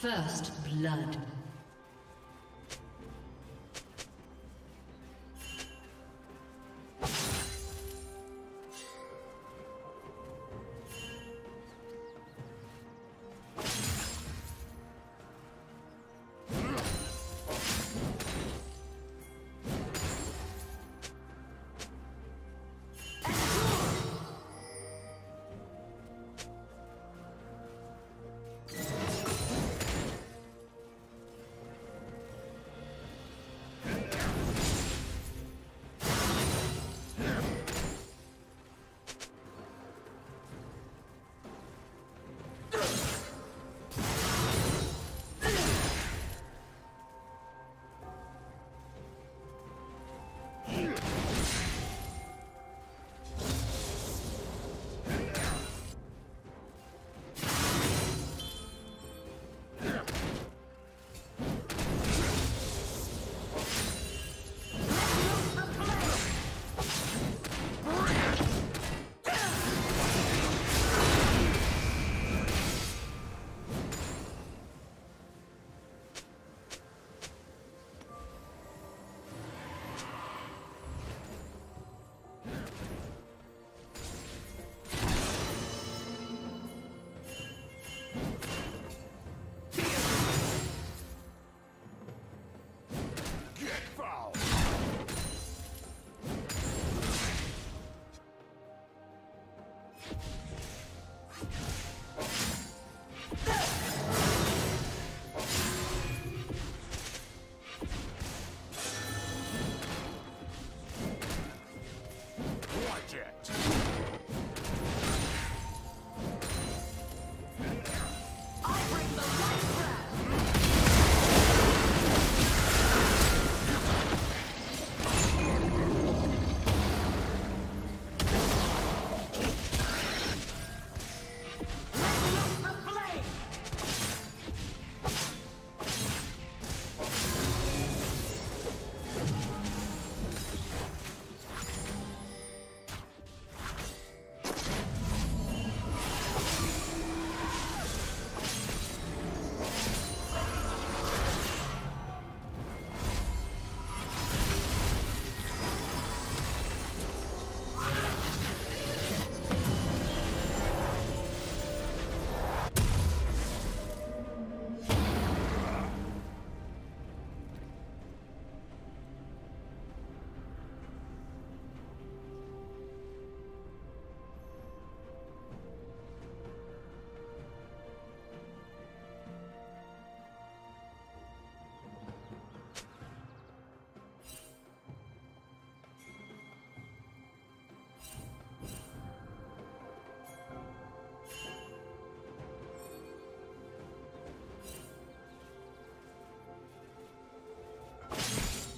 First blood.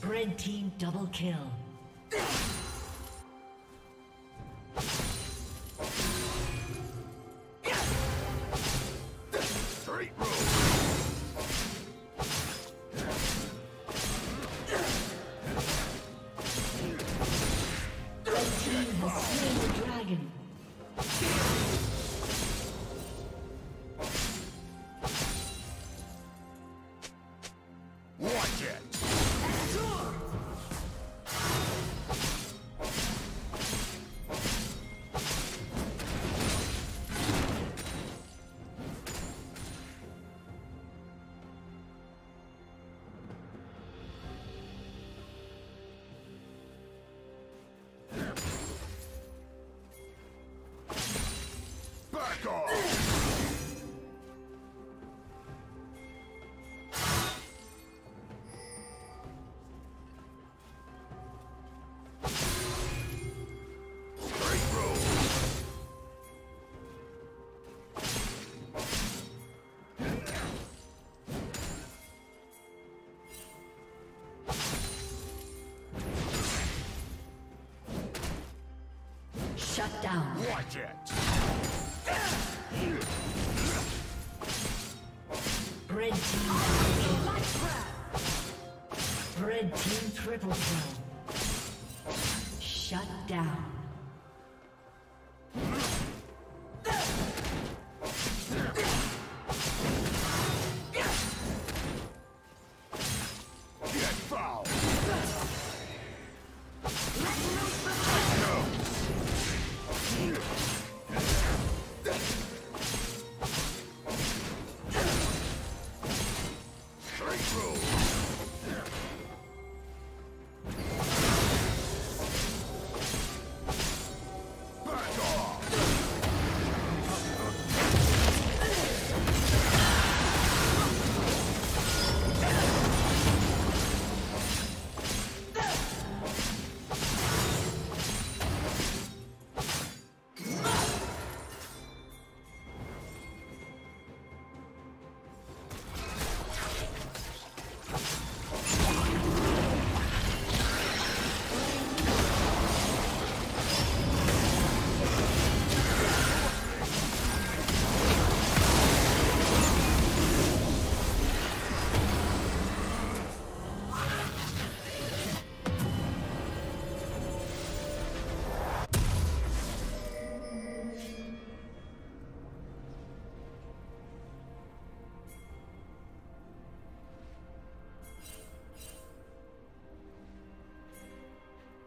Red team double kill. Watch it! Shut down. Watch it. Red team. Red team triple kill. Shut down.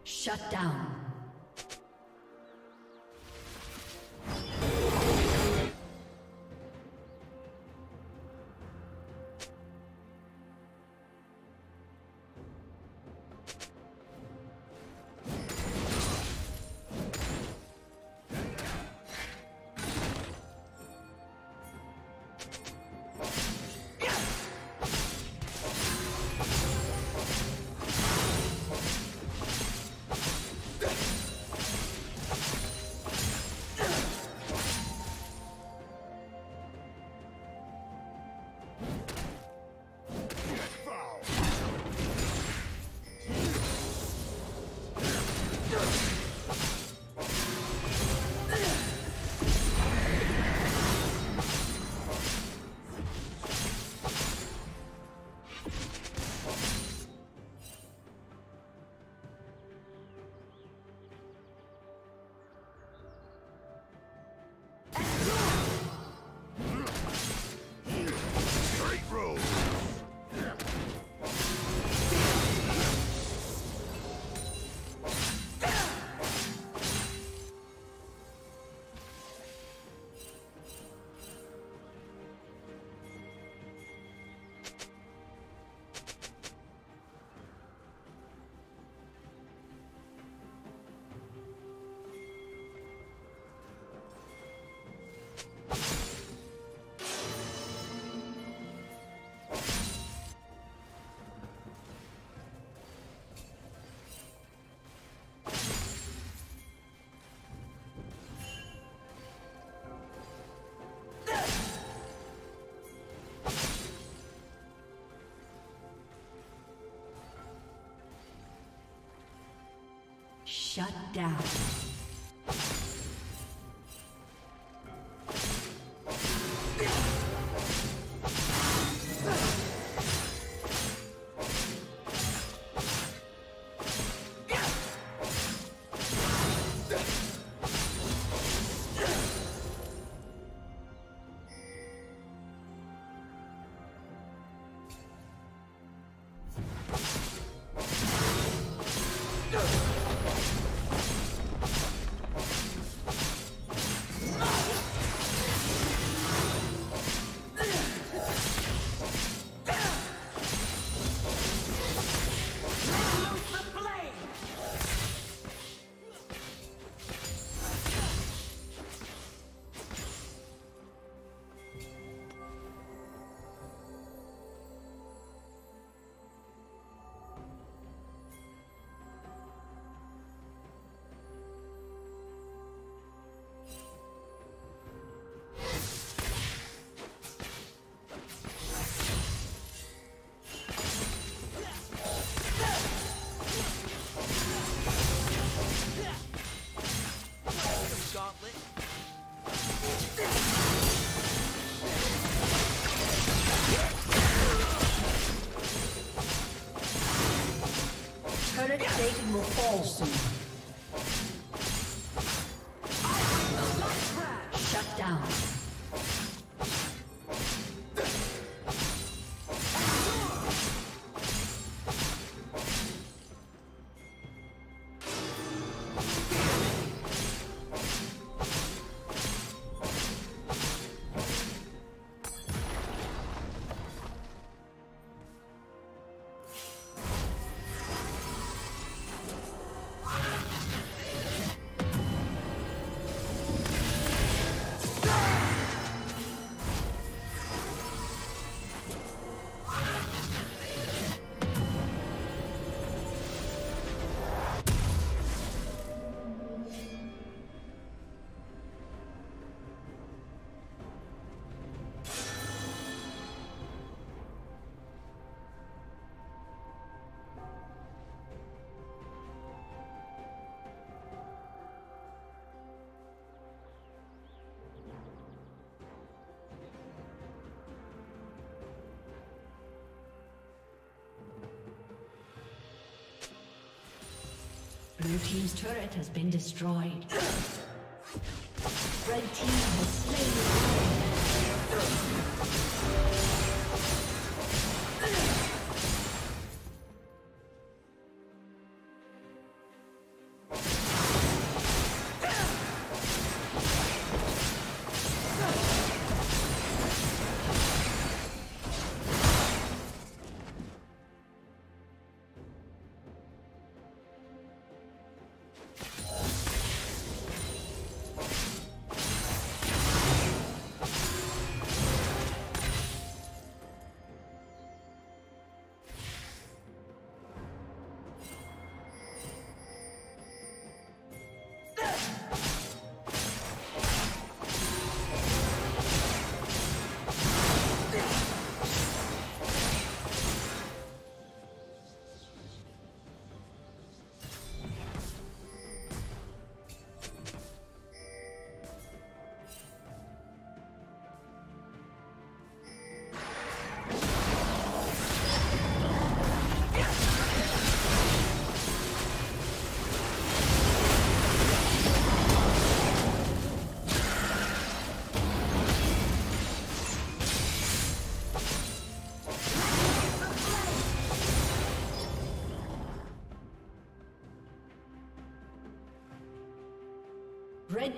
Shut down. Shut down. soon. Shut down. Blue team's turret has been destroyed. Red team has slain the dragon. Red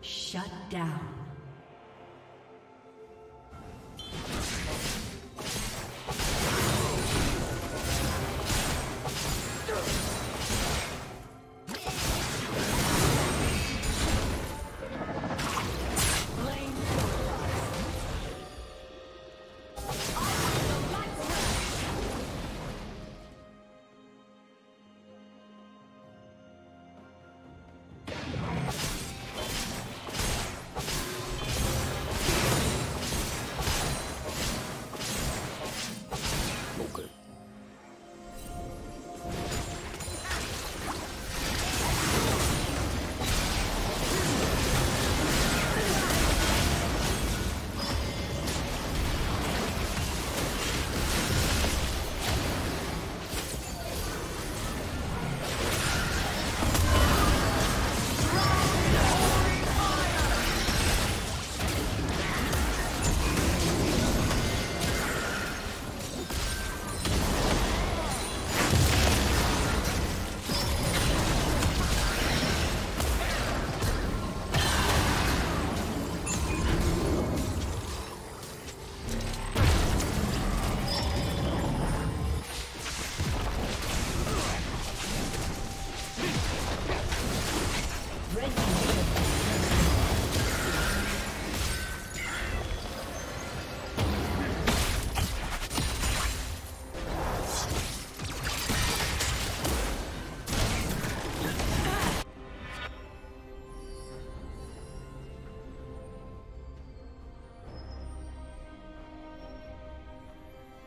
Shut down.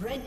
Red